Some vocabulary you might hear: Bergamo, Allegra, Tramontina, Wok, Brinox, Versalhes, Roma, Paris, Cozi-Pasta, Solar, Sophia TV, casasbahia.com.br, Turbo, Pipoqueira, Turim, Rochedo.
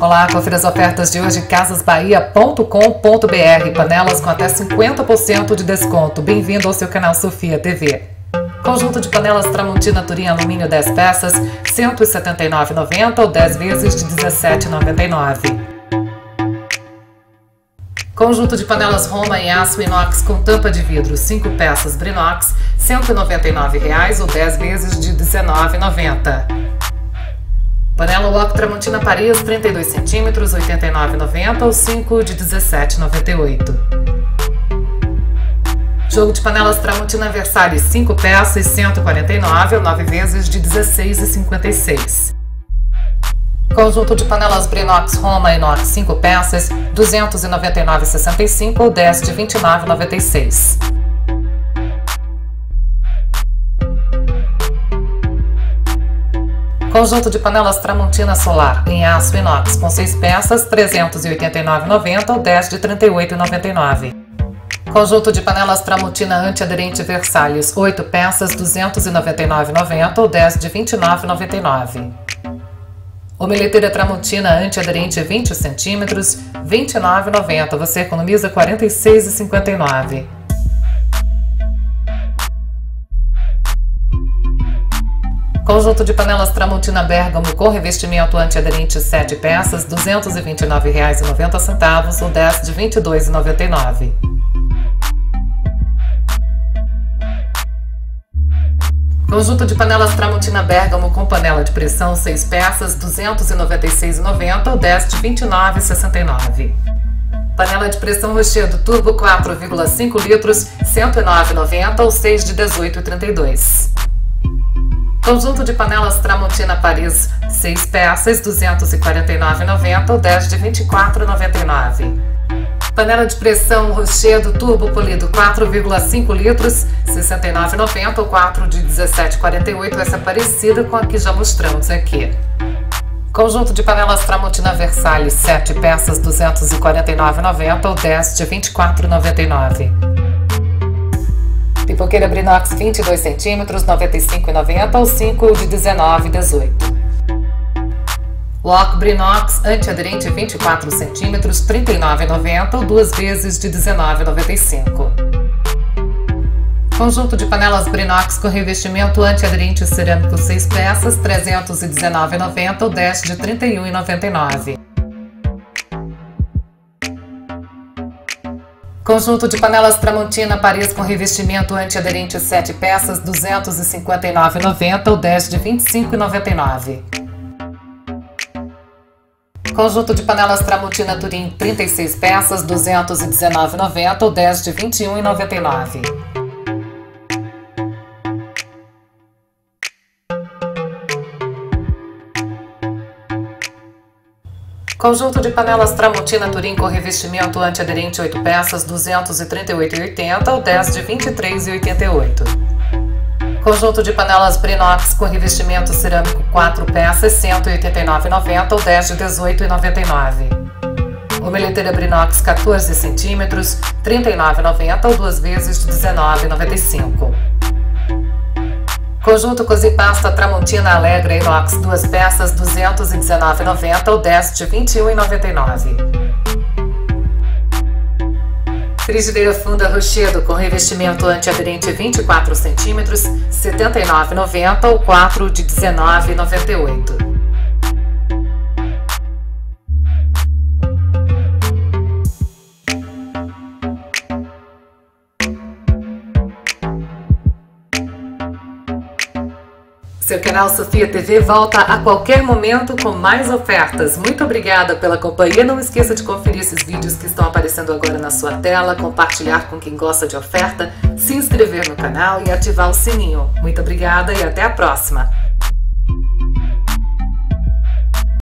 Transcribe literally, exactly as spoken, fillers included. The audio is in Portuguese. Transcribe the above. Olá, confira as ofertas de hoje em casas bahia ponto com ponto br, panelas com até cinquenta por cento de desconto. Bem-vindo ao seu canal Sophia T V. Conjunto de panelas Tramontina, Turim, alumínio dez peças, cento e setenta e nove reais e noventa centavos ou dez vezes de dezessete reais e noventa e nove centavos. Conjunto de panelas Roma em aço inox com tampa de vidro, cinco peças Brinox, cento e noventa e nove reais ou dez vezes de dezenove reais e noventa centavos. Panela Wok Tramontina Paris, trinta e dois centímetros, oitenta e nove reais e noventa centavos ou cinco de dezessete reais e noventa e oito centavos. Jogo de panelas Tramontina Versalhes, cinco peças, cento e quarenta e nove reais ou nove vezes de dezesseis reais e cinquenta e seis centavos. Conjunto de panelas Brinox Roma Inox, cinco peças, duzentos e noventa e nove reais e sessenta e cinco centavos ou dez de vinte e nove reais e noventa e seis centavos. Conjunto de panelas Tramontina Solar em aço inox com seis peças, trezentos e oitenta e nove reais e noventa centavos ou dez de trinta e oito reais e noventa e nove centavos. Conjunto de panelas Tramontina antiaderente Versalhes, oito peças, duzentos e noventa e nove reais e noventa centavos ou dez de vinte e nove reais e noventa e nove centavos. Omeleteira Tramontina antiaderente vinte centímetros, vinte e nove reais e noventa centavos, você economiza quarenta e seis reais e cinquenta e nove centavos. Conjunto de panelas Tramontina Bergamo com revestimento antiaderente sete peças, duzentos e vinte e nove reais e noventa centavos ou dez de vinte e dois reais e noventa e nove centavos. Conjunto de panelas Tramontina Bergamo com panela de pressão seis peças, duzentos e noventa e seis reais e noventa centavos ou dez de vinte e nove reais e sessenta e nove centavos. Panela de pressão Rochedo Turbo quatro vírgula cinco litros, cento e nove reais e noventa centavos ou seis de dezoito reais e trinta e dois centavos. Conjunto de panelas Tramontina Paris, seis peças, duzentos e quarenta e nove reais e noventa centavos ou dez de vinte e quatro reais e noventa e nove centavos. Panela de pressão Rochedo Turbo Polido quatro vírgula cinco litros, sessenta e nove reais e noventa centavos ou quatro de dezessete reais e quarenta e oito centavos, essa é parecida com a que já mostramos aqui. Conjunto de panelas Tramontina Versalhes, sete peças, duzentos e quarenta e nove reais e noventa centavos ou dez de vinte e quatro reais e noventa e nove centavos. Pipoqueira Brinox vinte e dois centímetros, noventa e cinco reais e noventa centavos ou cinco de dezenove reais e dezoito centavos. Wok Brinox antiaderente vinte e quatro centímetros, trinta e nove reais e noventa centavos ou duas vezes de dezenove reais e noventa e cinco centavos. Conjunto de panelas Brinox com revestimento antiaderente cerâmico seis peças, trezentos e dezenove reais e noventa centavos ou dez de trinta e um reais e noventa e nove centavos. Conjunto de panelas Tramontina Paris com revestimento antiaderente sete peças, duzentos e cinquenta e nove reais e noventa centavos ou dez de vinte e cinco reais e noventa e nove centavos. Conjunto de panelas Tramontina Turim trinta e seis peças, duzentos e dezenove reais e noventa centavos ou dez de vinte e um reais e noventa e nove centavos. Conjunto de panelas Tramontina Turim com revestimento antiaderente oito peças, duzentos e trinta e oito reais e oitenta centavos ou dez de vinte e três reais e oitenta e oito centavos. Conjunto de panelas Brinox com revestimento cerâmico quatro peças, cento e oitenta e nove reais e noventa centavos ou dez de dezoito reais e noventa e nove centavos. Omeleteira Brinox quatorze centímetros, trinta e nove reais e noventa centavos ou duas vezes de dezenove reais e noventa e cinco centavos. Conjunto Cozi-Pasta Tramontina Allegra Inox, duas peças, duzentos e dezenove reais e noventa centavos ou dez de vinte e um reais e noventa e nove centavos. Frigideira Funda Rochedo com revestimento antiaderente vinte e quatro centímetros, setenta e nove reais e noventa centavos ou quatro de dezenove reais e noventa e oito centavos. Seu canal Sophia T V volta a qualquer momento com mais ofertas. Muito obrigada pela companhia. Não esqueça de conferir esses vídeos que estão aparecendo agora na sua tela, compartilhar com quem gosta de oferta, se inscrever no canal e ativar o sininho. Muito obrigada e até a próxima!